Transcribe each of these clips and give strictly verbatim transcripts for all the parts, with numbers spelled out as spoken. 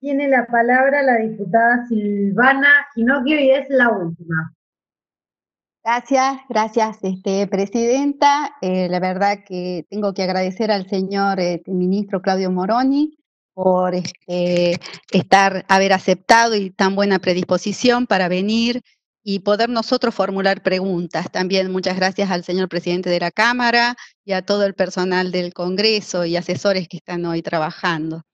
Tiene la palabra la diputada Silvana Ginocchio y es la última. Gracias, gracias, este, Presidenta. Eh, la verdad que tengo que agradecer al señor eh, Ministro Claudio Moroni por este, estar, haber aceptado y tan buena predisposición para venir y poder nosotros formular preguntas. También muchas gracias al señor Presidente de la Cámara y a todo el personal del Congreso y asesores que están hoy trabajando.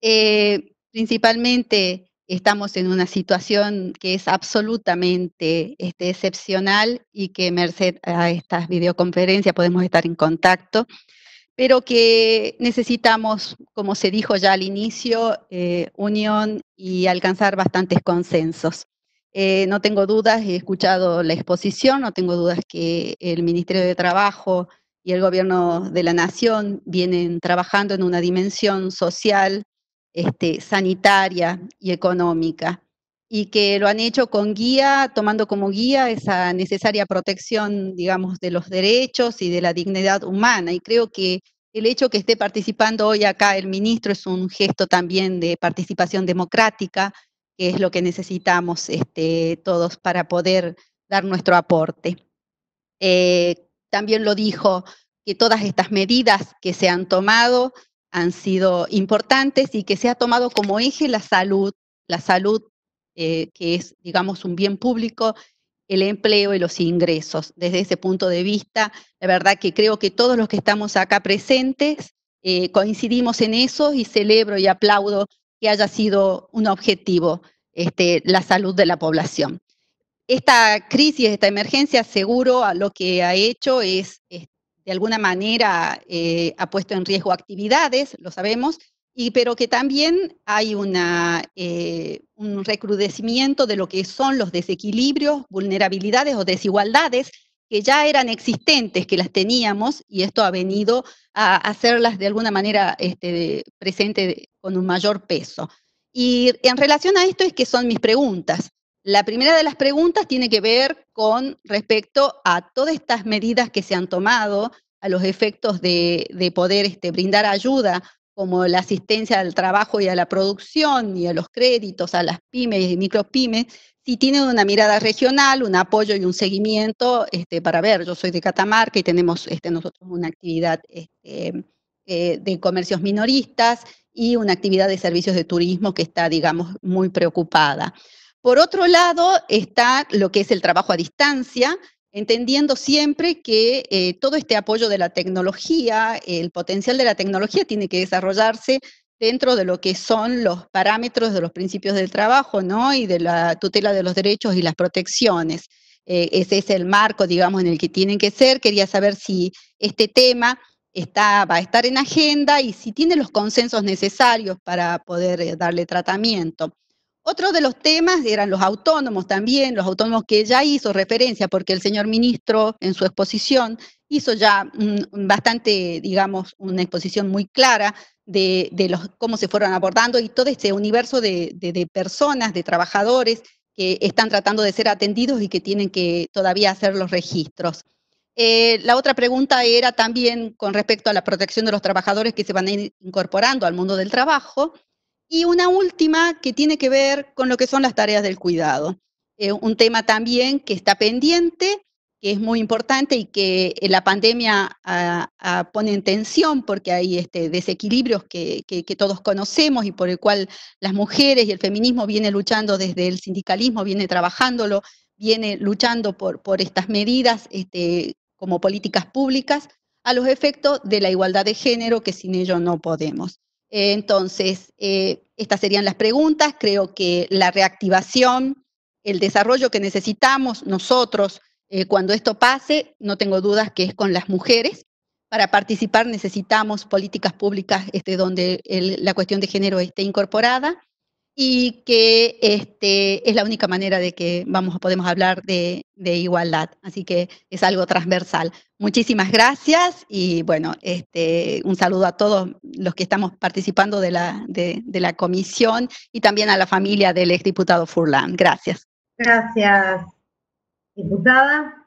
Eh, principalmente... Estamos en una situación que es absolutamente este, excepcional y que merced a estas videoconferencias podemos estar en contacto, pero que necesitamos, como se dijo ya al inicio, eh, unión y alcanzar bastantes consensos. Eh, no tengo dudas, he escuchado la exposición, no tengo dudas que el Ministerio de Trabajo y el Gobierno de la Nación vienen trabajando en una dimensión social, Este, sanitaria y económica, y que lo han hecho con guía, tomando como guía esa necesaria protección, digamos, de los derechos y de la dignidad humana. Y creo que el hecho que esté participando hoy acá el ministro es un gesto también de participación democrática, que es lo que necesitamos este, todos para poder dar nuestro aporte. Eh, también lo dijo que todas estas medidas que se han tomado han sido importantes y que se ha tomado como eje la salud, la salud eh, que es, digamos, un bien público, el empleo y los ingresos. Desde ese punto de vista, la verdad que creo que todos los que estamos acá presentes eh, coincidimos en eso y celebro y aplaudo que haya sido un objetivo este, la salud de la población. Esta crisis, esta emergencia, seguro lo que ha hecho es... es de alguna manera eh, ha puesto en riesgo actividades, lo sabemos, y, pero que también hay una, eh, un recrudecimiento de lo que son los desequilibrios, vulnerabilidades o desigualdades que ya eran existentes, que las teníamos, y esto ha venido a hacerlas de alguna manera este, presente con un mayor peso. Y en relación a esto es que son mis preguntas. La primera de las preguntas tiene que ver con respecto a todas estas medidas que se han tomado, a los efectos de, de poder este, brindar ayuda, como la asistencia al trabajo y a la producción, y a los créditos, a las pymes y micropymes, si tienen una mirada regional, un apoyo y un seguimiento este, para ver. Yo soy de Catamarca y tenemos este, nosotros una actividad este, eh, de comercios minoristas y una actividad de servicios de turismo que está, digamos, muy preocupada. Por otro lado está lo que es el trabajo a distancia, entendiendo siempre que eh, todo este apoyo de la tecnología, el potencial de la tecnología tiene que desarrollarse dentro de lo que son los parámetros de los principios del trabajo, ¿no? Y de la tutela de los derechos y las protecciones. Eh, ese es el marco, digamos, en el que tienen que ser. Quería saber si este tema está, va a estar en agenda y si tiene los consensos necesarios para poder eh, darle tratamiento. Otro de los temas eran los autónomos también, los autónomos que ya hizo referencia, porque el señor ministro en su exposición hizo ya mm, bastante, digamos, una exposición muy clara de, de los, cómo se fueron abordando y todo este universo de, de, de personas, de trabajadores que están tratando de ser atendidos y que tienen que todavía hacer los registros. Eh, la otra pregunta era también con respecto a la protección de los trabajadores que se van a ir incorporando al mundo del trabajo. Y una última que tiene que ver con lo que son las tareas del cuidado. Eh, un tema también que está pendiente, que es muy importante y que la pandemia a, a pone en tensión porque hay este, desequilibrios que, que, que todos conocemos y por el cual las mujeres y el feminismo viene luchando desde el sindicalismo, viene trabajándolo, viene luchando por, por estas medidas este, como políticas públicas a los efectos de la igualdad de género que sin ello no podemos. Entonces, eh, estas serían las preguntas. Creo que la reactivación, el desarrollo que necesitamos nosotros eh, cuando esto pase, no tengo dudas que es con las mujeres. Para participar necesitamos políticas públicas este, donde el, la cuestión de género esté incorporada y que este, es la única manera de que vamos, podemos hablar de, de igualdad. Así que es algo transversal. Muchísimas gracias y bueno, este, un saludo a todos los que estamos participando de la, de, de la comisión y también a la familia del exdiputado Furlan. Gracias. Gracias, diputada.